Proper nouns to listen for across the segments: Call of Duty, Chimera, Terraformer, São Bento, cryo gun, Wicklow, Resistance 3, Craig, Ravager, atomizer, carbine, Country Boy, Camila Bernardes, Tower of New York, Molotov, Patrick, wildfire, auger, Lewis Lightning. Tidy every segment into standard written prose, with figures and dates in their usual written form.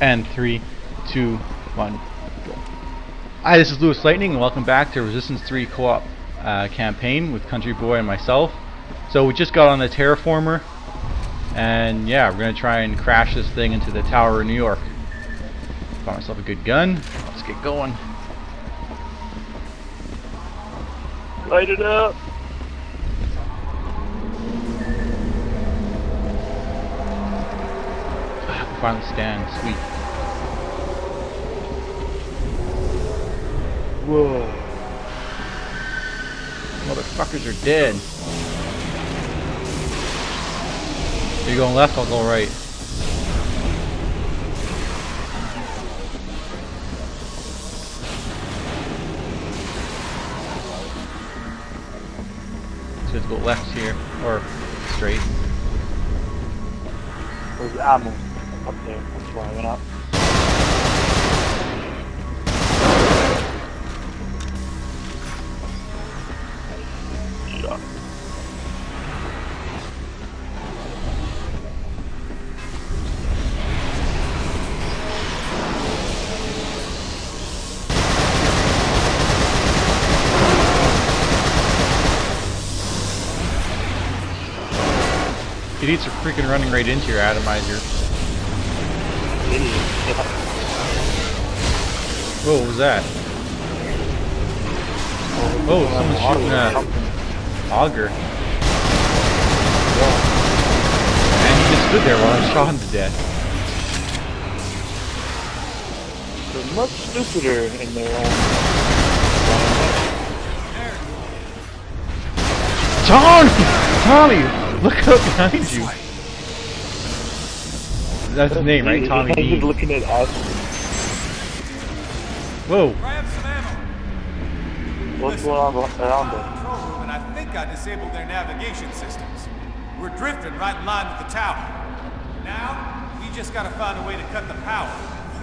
And 3, 2, 1, go. Hi, this is Lewis Lightning and welcome back to Resistance 3 co-op campaign with Country Boy and myself. So we just got on the Terraformer and yeah, we're going to try and crash this thing into the Tower of New York. Got myself a good gun. Let's get going. Light it up. Finally stand, sweet. Whoa. Motherfuckers are dead. If you're going left, I'll go right. So let's go left here, or straight. There's ammo. Up there, that's why I went up. Yeah. It eats are freaking running right into your atomizer. Whoa, what was that? Oh, someone's shooting an auger. Whoa. And he just stood there while I shot him to death. They're much stupider in their own. Tommy! Look up behind you! That's his name, right? Tommy D. He's looking at us. Whoa. Grab some ammo. What's going on around them? And I think I disabled their navigation systems. We're drifting right in line with the tower. Now, we just gotta find a way to cut the power.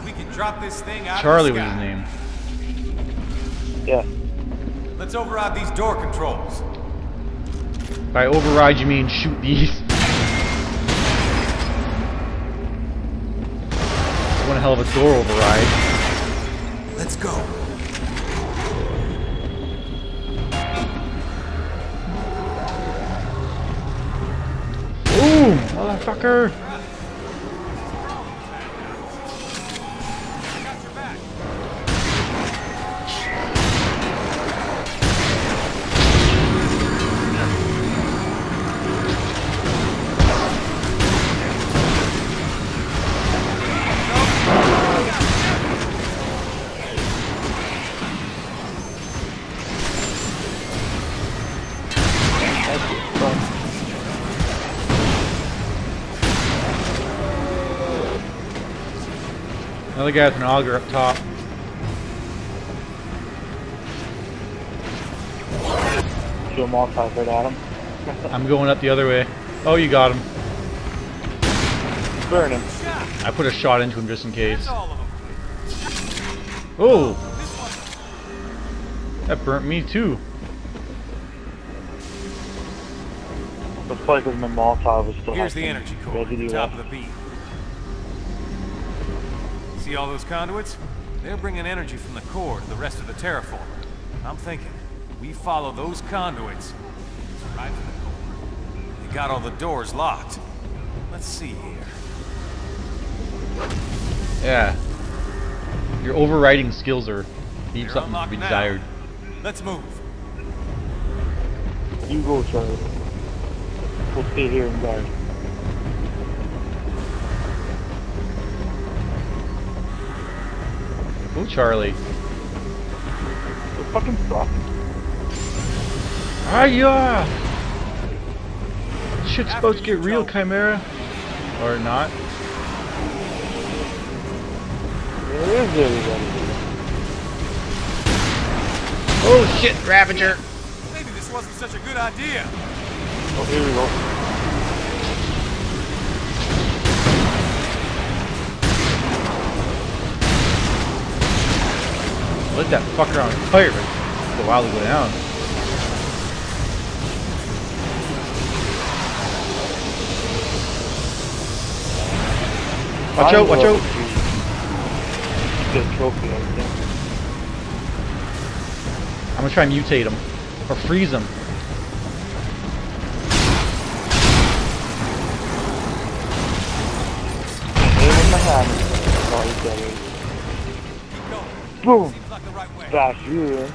We can drop this thing out of the sky. Charlie was his name. Yeah. Let's override these door controls. By override, you mean shoot these. One hell of a door override. Let's go. Ooh, motherfucker. I got your back. Another guy with an auger up top. Shoot him off, I heard at him. I'm going up the other way. Oh, you got him. Burn him. I put a shot into him just in case. Oh! That burnt me too. Looks like the Molotov was still. Here's the energy core. Top of the beam. See all those conduits? They're bringing energy from the core to the rest of the terraformer. I'm thinking, we follow those conduits right to the core. They got all the doors locked. Let's see here. Yeah. Your overriding skills are leave something to be desired. Let's move. You go, Charlie. We'll stay here and guard. Oh, Charlie. What the fucking fuck? Hiya! This shit's supposed to get real, Chimera. Or not. Where is everybody? Oh shit, Ravager! Maybe this wasn't such a good idea. Oh, here we go. Lit that fucker on fire, but it's a while to go down. Watch out, watch out! get a trophy, I think. I'm gonna try and mutate him. Or freeze him. Boom! Bash you.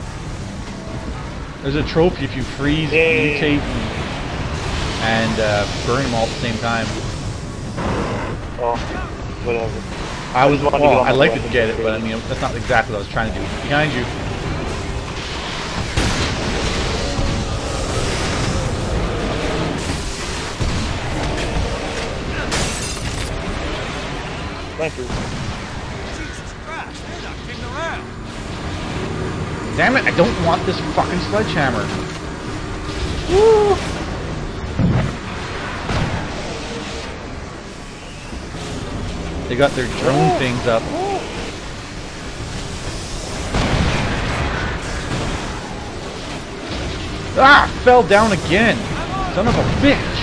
There's a trophy if you freeze, mutate, and burn them all at the same time. Oh, whatever. I'd like to get it, but I mean, that's not exactly what I was trying to do. Behind you. Thank you. Jesus Christ, they're not kidding around. Damn it, I don't want this fucking sledgehammer. Woo! They got their drone things up. Ah! Fell down again! Son of a bitch!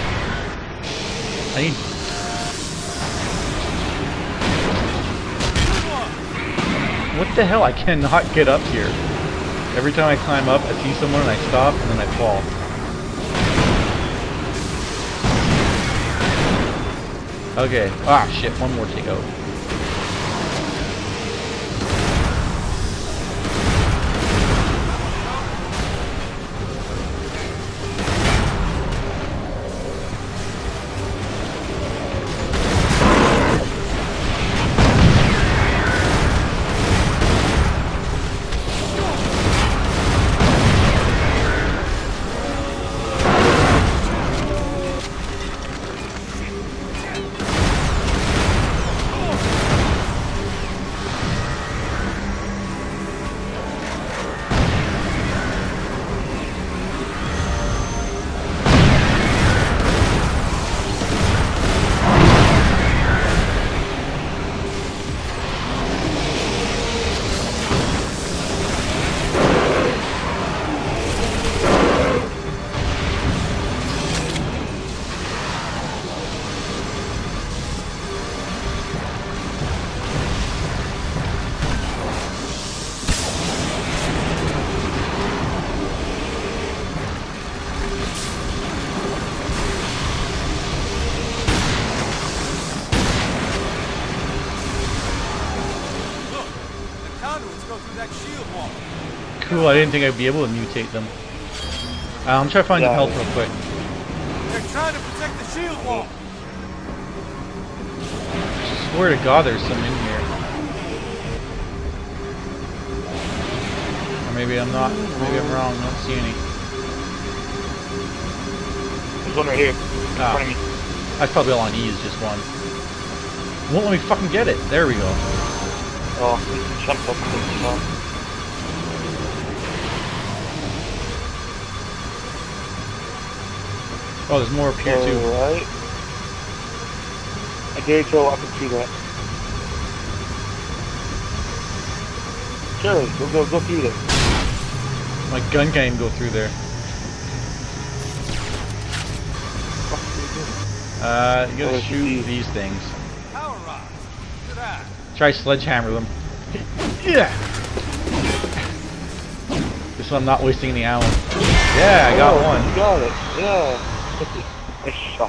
I need... What the hell? I cannot get up here. Every time I climb up, I see someone and I stop and then I fall. Okay. Ah, shit. One more to go. Cool, I didn't think I'd be able to mutate them. I'm trying to find some health real quick. They're trying to protect the shield wall. I swear to God there's some in here. Or maybe I'm not. Maybe I'm wrong. I don't see any. There's one right here. Ah, in front of me. That's probably all I need is just one. Won't let me fucking get it. There we go. Oh, he jumped up and jumped. Oh, there's more up here too. Alright. I dare you I can see that. Sure, go through there. My gun can't even go through there. You gotta shoot these things. Power rods. Look at that. Try sledgehammer them. Yeah. This one I'm not wasting any ammo. Yeah, I got one. You got it. Yeah.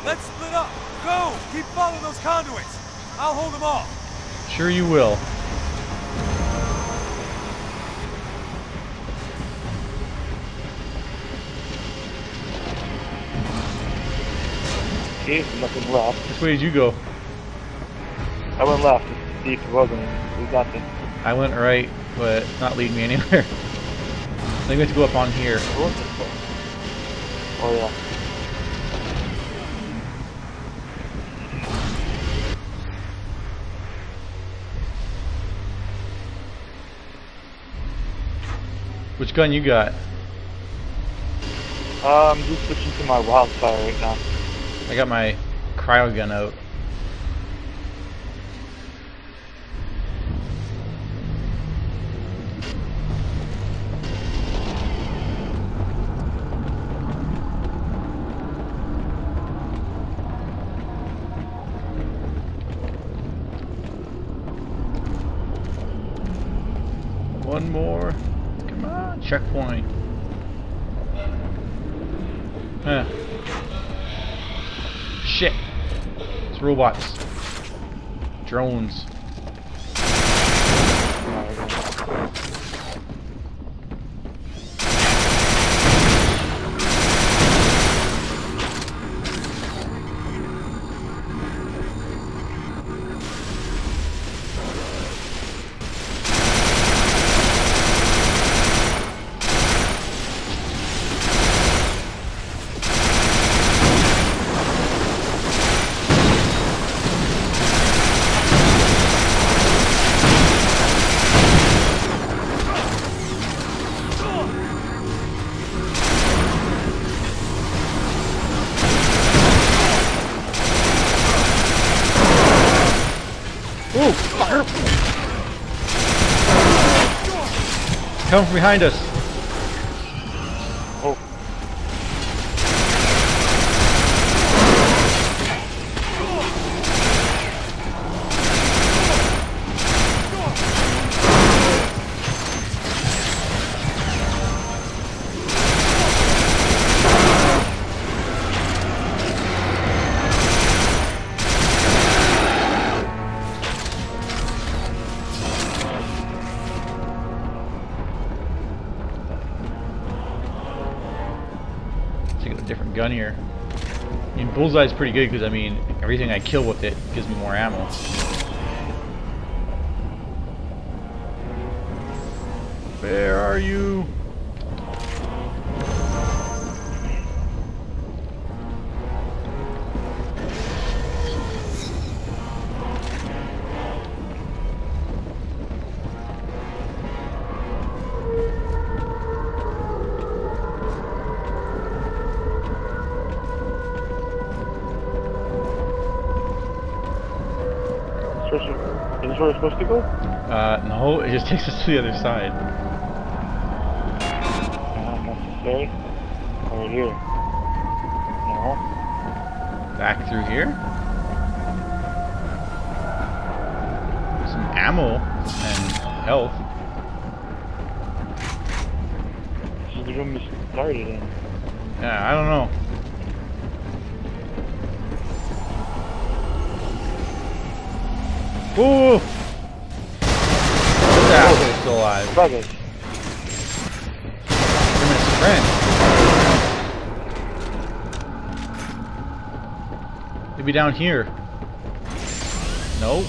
Let's split up! Go! Keep following those conduits! I'll hold them off! Sure you will. There's nothing left. Which way did you go? I went left to see if it wasn't. We got this. I went right, but not leading me anywhere. I think we have to go up on here. Oh yeah. Which gun you got? I'm just switching to my wildfire right now. I got my cryo gun out. One more. Come on, checkpoint. Huh. Shit. It's robots. Drones. Come from behind us. Oh. Different gun here. I mean, bullseye's pretty good because I mean everything I kill with it gives me more ammo. Where are you? Is this where we're supposed to go? No, it just takes us to the other side. Okay. Over here. No. Back through here? Some ammo and health. So the room is started in. Yeah, I don't know. Ooh! That was still alive. Buggers. You're my friend. They'd be down here. No. Nope.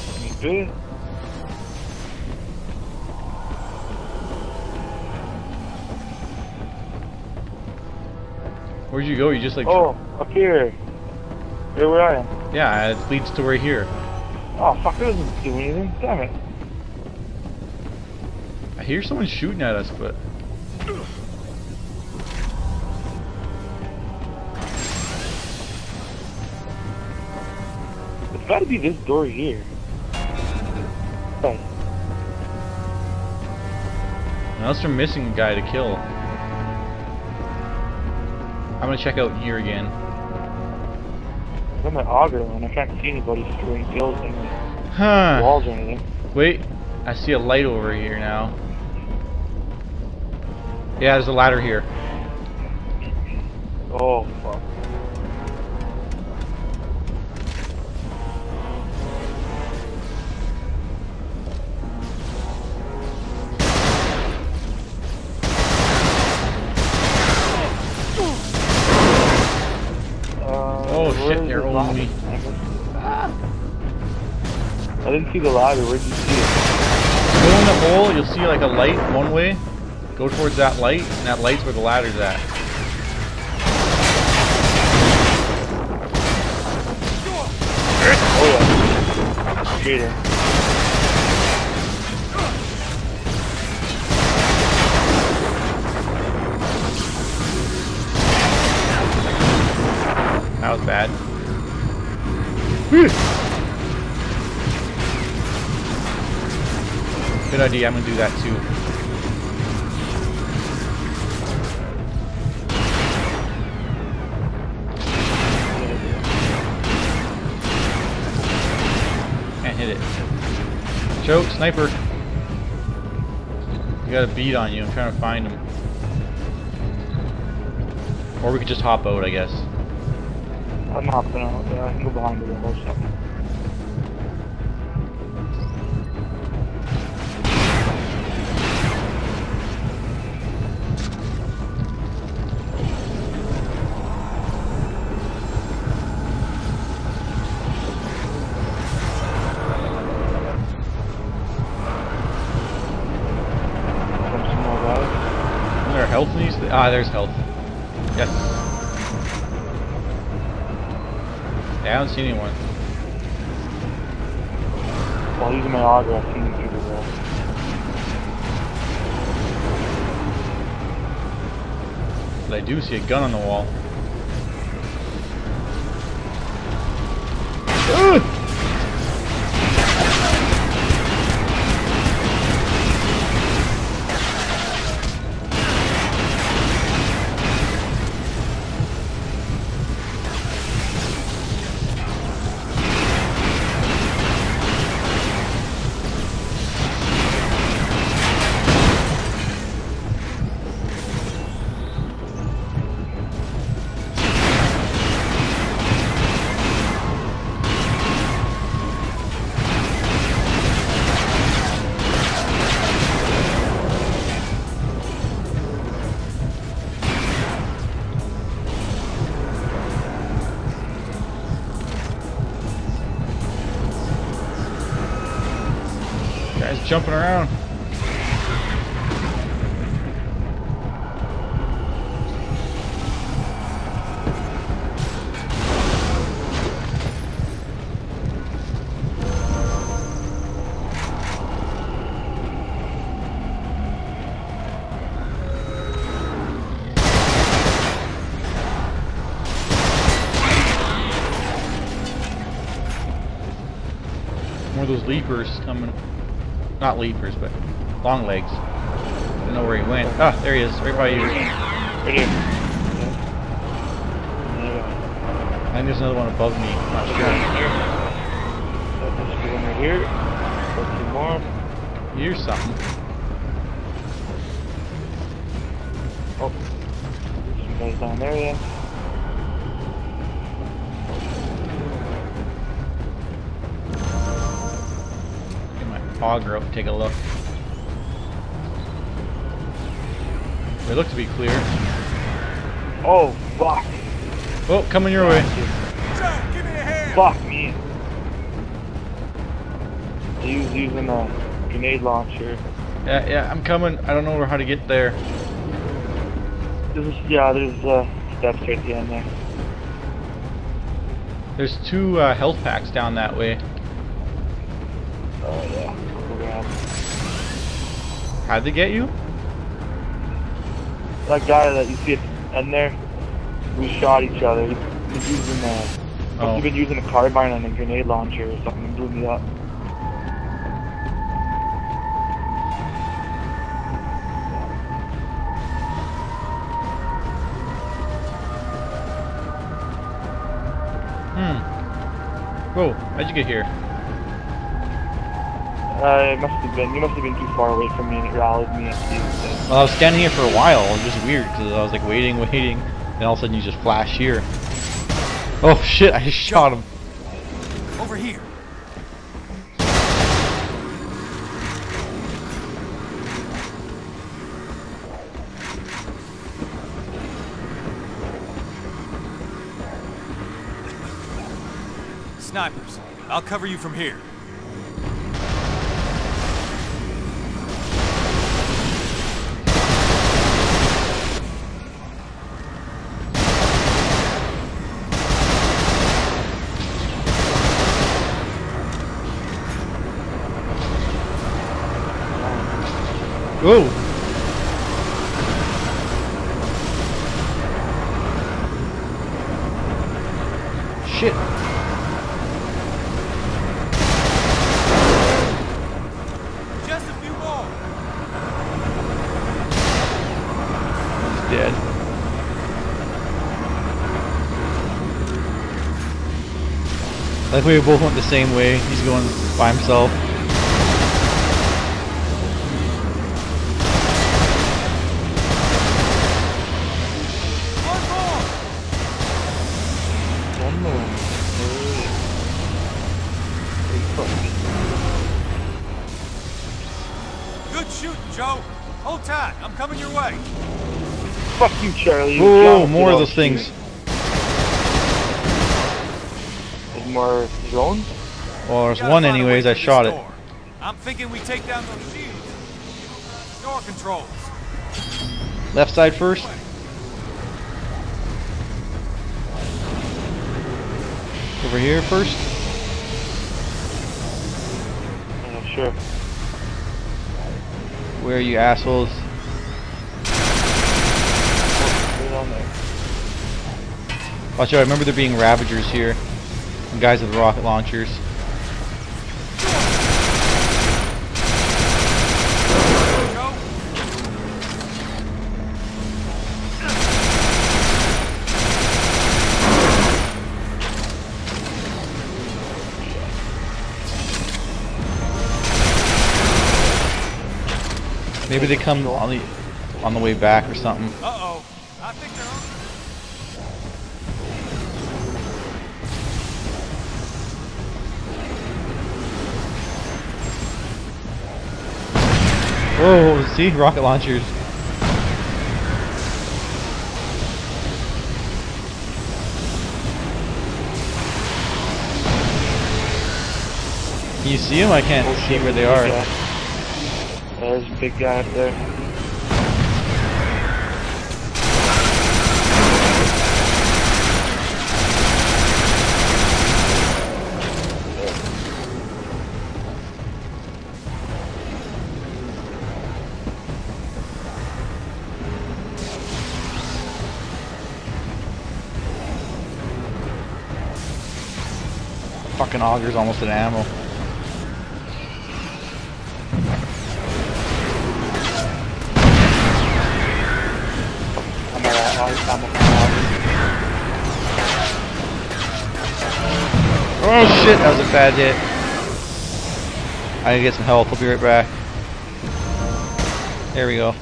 Where'd you go? You just like. Oh, up here. Here where I am. Yeah, it leads to where right here. Oh fuck, that doesn't do anything, damn it. I hear someone shooting at us, but... It's gotta be this door here. Oh. Unless we're missing a guy to kill. I'm gonna check out here again. I'm at auger and I can't see anybody screwing buildings, huh. Walls or anything. Wait, I see a light over here now. Yeah, there's a ladder here. Oh fuck. I didn't see the ladder, where did you see it? Go in the hole, you'll see like a light one way. Go towards that light, and that light's where the ladder's at. Oh yeah. Cheater. That was bad. Good idea, I'm gonna do that too. Can't hit it. Choke, sniper. We got a bead on you. I'm trying to find him. Or we could just hop out, I guess. I'm hopping out. I can go behind the wall or something. Ah, there's health. Yes. Yeah, I don't see anyone. Well, using my auger, I can do that. But I do see a gun on the wall. Ah! Jumping around. More of those leapers coming. Not leapers, but long legs. I don't know where he went. Ah, there he is, right by you. Right here. I think there's another one above me. I'm not sure. Here. Here's something. Oh. There's some guys down there, yeah. Auger up, take a look. They look to be clear. Oh, fuck. Oh, coming your way. Jack, give me a hand. Fuck me. He was using a grenade launcher. Yeah, I'm coming. I don't know how to get there. There's steps right at the end there. There's two health packs down that way. Oh, yeah. How'd they get you? That guy that you see in there, we shot each other. He's been using a carbine and a grenade launcher or something and blew me up. Whoa, how'd you get here? You must have been too far away from me and it rallied me. Well, I was standing here for a while. It was just weird because I was like waiting, and all of a sudden you just flash here. Oh shit, I just shot him. Over here. Snipers, I'll cover you from here. Whoa! Shit! Just a few more. He's dead. Like we both went the same way. He's going by himself. attack. I'm coming your way. Fuck you, Charlie. Oh, more of those things. There's more drones? Well, there's one anyways. I shot it. I'm thinking we take down those shields. Door controls. Left side first. Over here first. Oh, sure. Where are you assholes? Watch out, I remember there being Ravagers here. And guys with rocket launchers. Maybe they come on the way back or something. Uh-oh. I think they're on. Whoa, see? Rocket launchers. Can you see them? I can't see where they are. Yeah. There's a big guy up there. Fucking auger's almost an ammo. Oh shit, that was a bad hit. I gotta get some help, I'll be right back. There we go.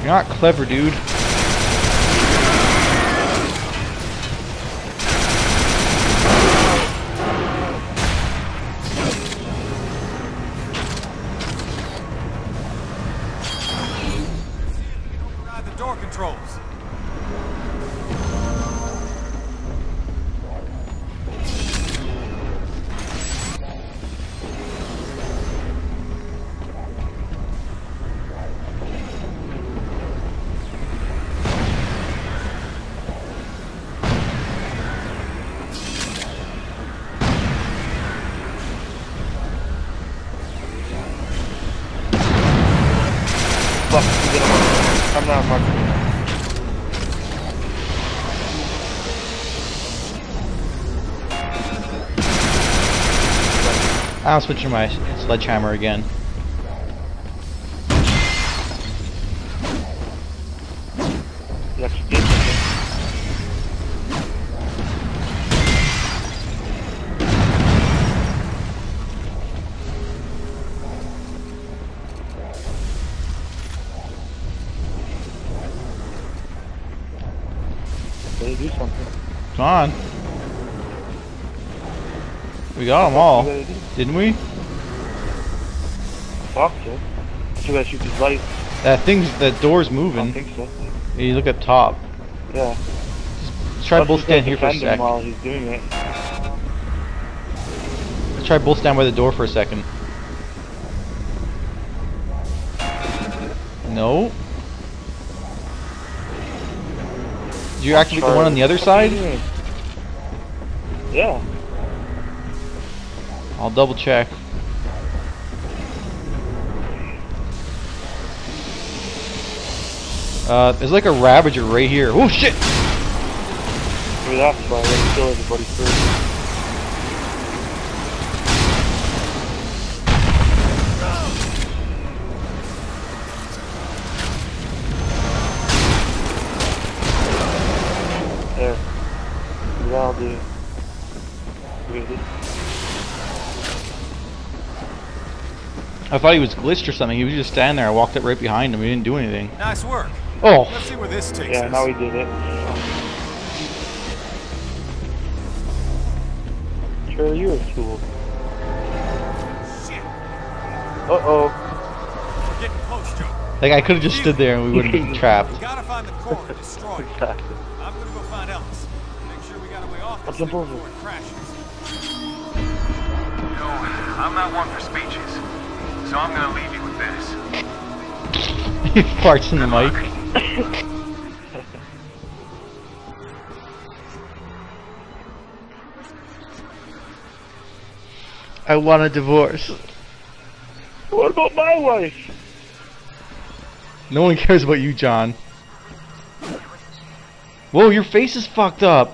You're not clever, dude. I'm switching my sledgehammer again. They do something. Come on. We got them all. Didn't we? Fuck so. I should shoot these lights. That door's moving. I think so. Yeah, you look up top. Yeah. Just try both stand here for a second. While he's doing it. Let's try both stand by the door for a second. No. Did you activate the one on the other side? Yeah. I'll double check. There's like a Ravager right here. Oh shit! That's why I didn't kill everybody first. There. That'll do. Really? I thought he was glitched or something. He was just standing there. I walked up right behind him. We didn't do anything. Nice work. Oh! Let's see where this takes us. Yeah, now we did it. Sure, you're a tool. Shit. Uh-oh. Getting close, Joe. Like, I could have just stood there and we would have been trapped. We gotta find the core and destroy it. Exactly. I'm gonna go find Ellis. Make sure we got a way off this thing before it crashes. No, I'm not one for speeches. So I'm gonna leave you with this. He farts in the mic. I want a divorce. What about my wife? No one cares about you, John. Whoa, your face is fucked up.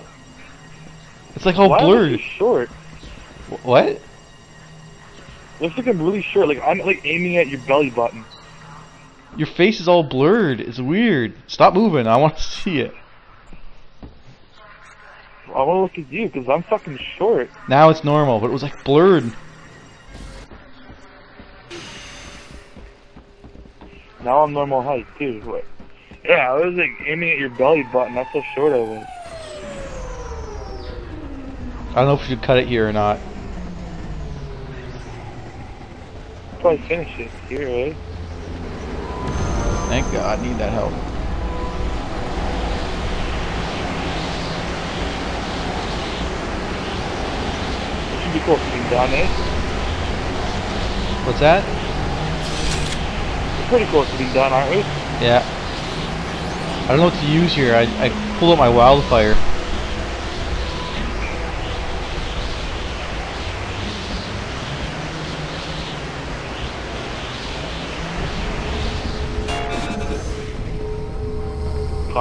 It's like all blurred. Why short? What? Looks like I'm really short. Like I'm like aiming at your belly button. Your face is all blurred. It's weird. Stop moving. I want to see it. I want to look at you because I'm fucking short. Now it's normal, but it was like blurred. Now I'm normal height too. What? Yeah, I was like aiming at your belly button. That's how short I was. I don't know if we should cut it here or not. Probably finish it here, right? Thank God, I need that help. It should be cool if you can down there. What's that? We're pretty close to being done, aren't we? Yeah. I don't know what to use here. I pulled up my wildfire.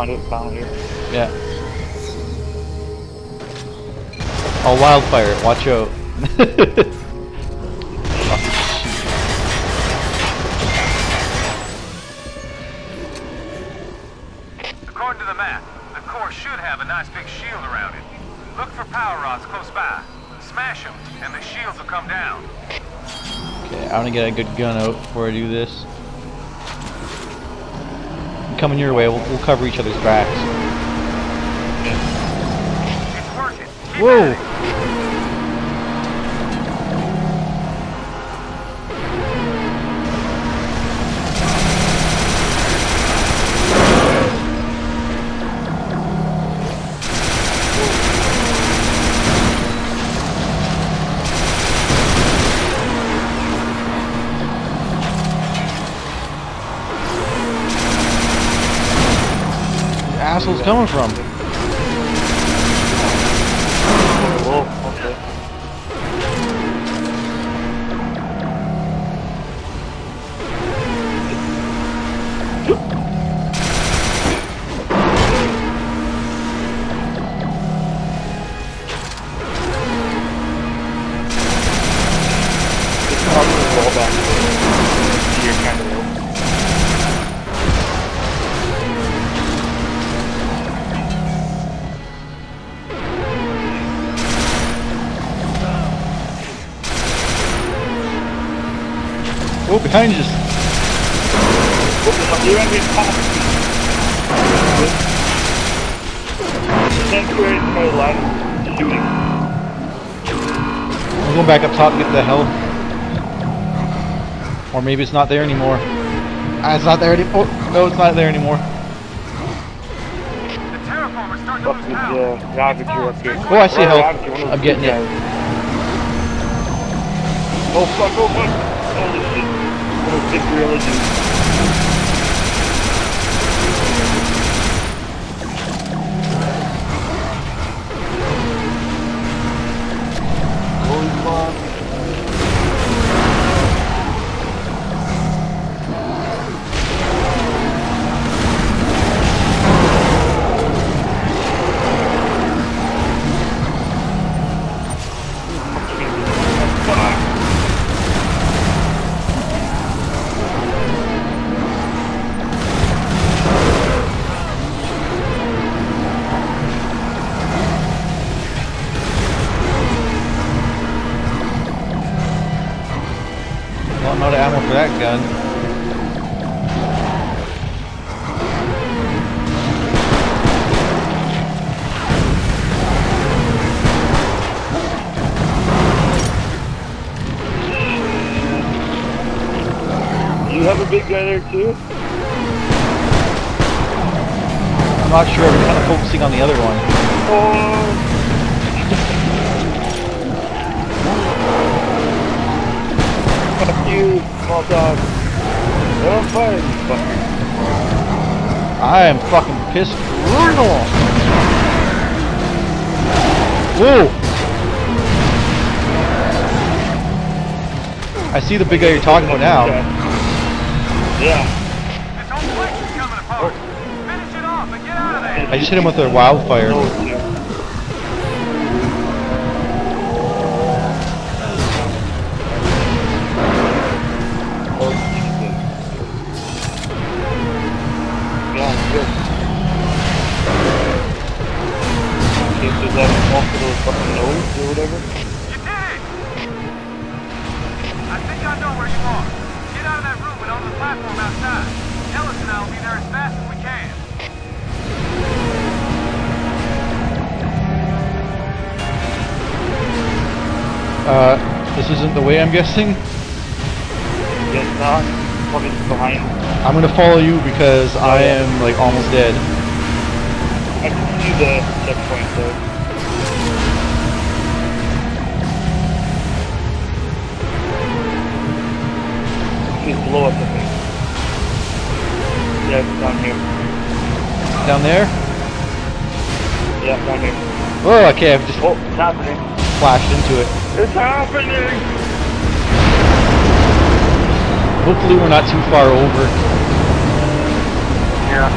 Here. Yeah. Oh, wildfire! Watch out! According to the map, the core should have a nice big shield around it. Look for power rods close by. Smash them, and the shields will come down. Okay, I want to get a good gun out before I do this. Coming your way, we'll cover each other's backs. Whoa! Asshole's coming from. Whoa, okay. Oh, behind you! You're gonna be popped. Shooting. I'm going back up top and get the hell. Or maybe it's not there anymore. It's not there anymore. Oh, no, it's not there anymore. The Terraformer's starting to lose power. Ravager up here. Oh, I see help. I'm getting it. Oh fuck! Oh fuck! Holy shit. What a big religion. Holy fuck. Gun. big guy there too? I'm not sure, we're kind of focusing on the other one. Oh. Fuck you, small dog. They're on fire, you fucker. I am fucking pissed brutal. Whoa! I see the big guy you're talking about now. Yeah. I just hit him with a wildfire. This isn't the way, I'm guessing? Yes, not. Fucking behind. I'm gonna follow you because I am, like, almost dead. I can see the checkpoint, though. He's blow up the thing. Yeah, it's down here. Down there? Yeah, down here. Oh, okay, I've just... Oh, it's happening. Flashed into it. It's happening! Hopefully we're not too far over. Yeah.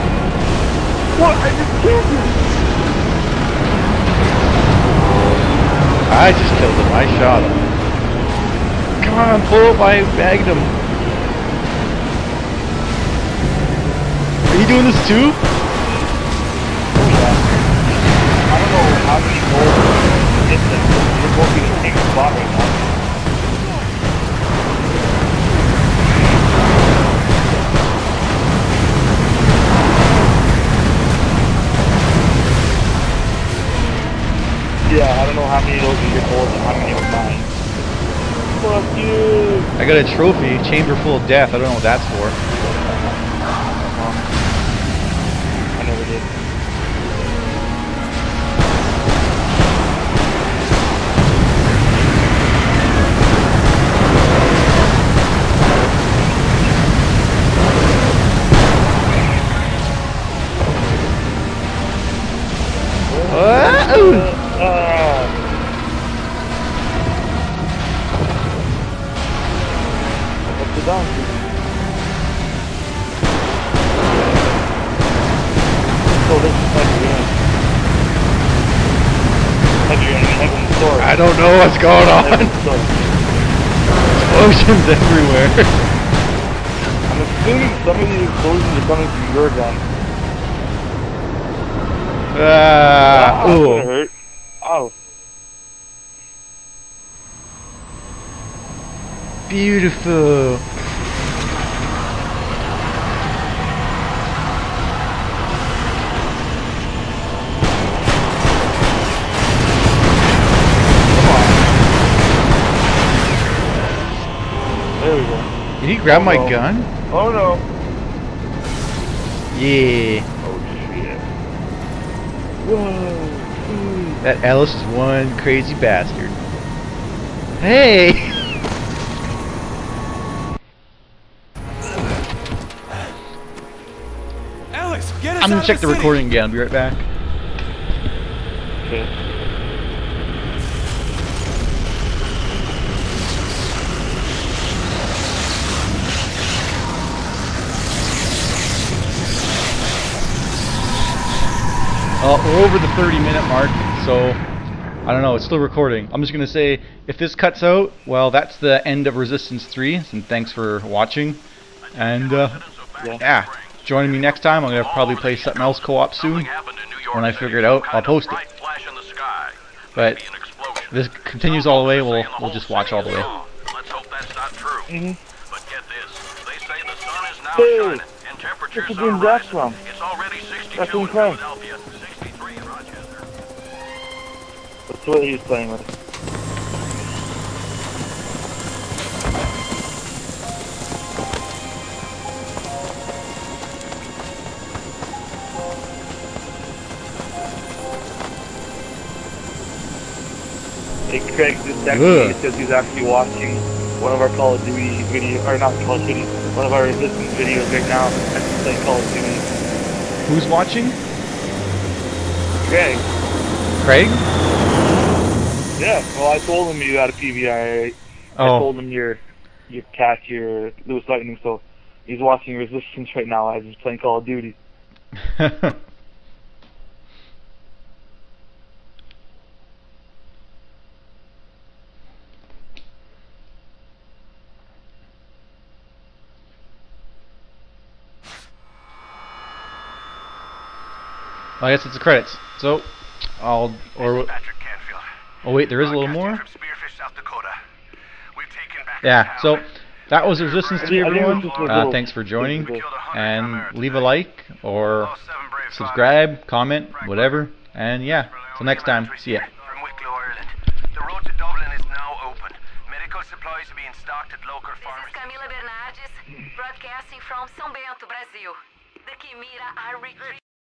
What? I just killed him! I just killed him. I shot him. Come on, pull up. I bagged him. Are you doing this too? Yeah. I don't know how many more hit them. We'll be able to take a spot right now. Yeah, I don't know how many of those are your goals and how many are mine. Fuck you! I got a trophy, chamber full of death. I don't know what that's for. I never did. I don't know what's going on. Explosions everywhere. I'm assuming some of the explosions are coming from your gun. Ah, ooh. That hurt. Oh. Beautiful. Did he grab my gun? Oh no. Yeah. Oh shit. Whoa. That Ellis is one crazy bastard. Hey! Ellis, get us out of the city! I'm gonna check the recording again, I'll be right back. Okay. We're over the 30-minute mark, so I don't know, it's still recording. I'm just going to say, if this cuts out, well, that's the end of Resistance 3, and thanks for watching. And, yeah, join me next time. I'm going to probably play something else co-op soon. When I figure it out, I'll post it. But this continues all the way, we'll just watch all the way. Dude, what you doing that from? That's insane. That's what he was playing with. Hey Craig, this text me says he's actually watching one of our Call of Duty videos, or not Call of Duty, one of our Resistance videos right now, and he's playing Call of Duty. Who's watching? Craig. Craig? Yeah, well I told him you had a PVI. I told him your cat, your Lewis Lightning, so he's watching Resistance right now as he's playing Call of Duty. I guess it's the credits. So, I'll or Patrick Canfield. Oh wait, there is a little more. Spearfish, South Dakota. We've taken back so that was Resistance 3, everyone. Thanks for joining, and leave a like or subscribe, comment, whatever, and yeah. Till next time, see ya. From Wicklow, Ireland. The road to Dublin is now open. Medical supplies are being stocked at local farmers. This is Camila Bernardes, broadcasting from São Bento, Brazil. The Chimera are